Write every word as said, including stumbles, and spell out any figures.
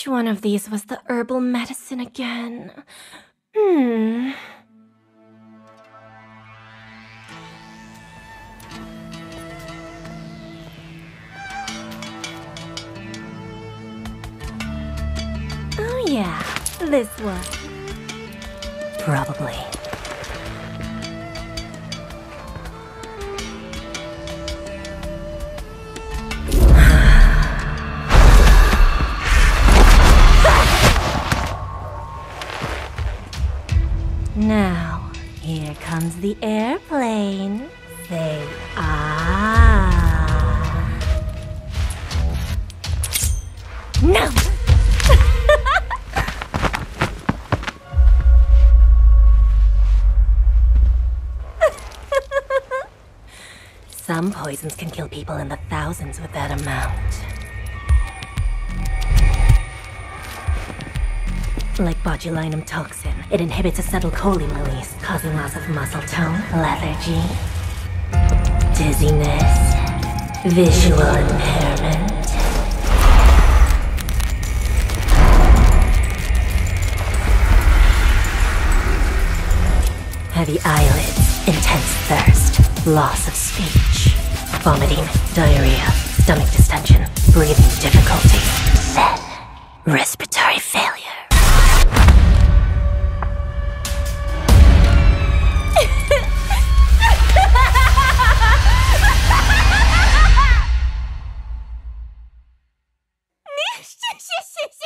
Which one of these was the herbal medicine again? Hmm... Oh yeah, this one. Probably. Now, here comes the airplane. Say ah. No! Some poisons can kill people in the thousands with that amount. Like botulinum toxin. It inhibits acetylcholine release, causing loss of muscle tone, lethargy, dizziness, visual impairment. Heavy eyelids, intense thirst, loss of speech, vomiting, diarrhea, stomach distension, breathing difficulties, then respiratory failure. Yes, yes, yes.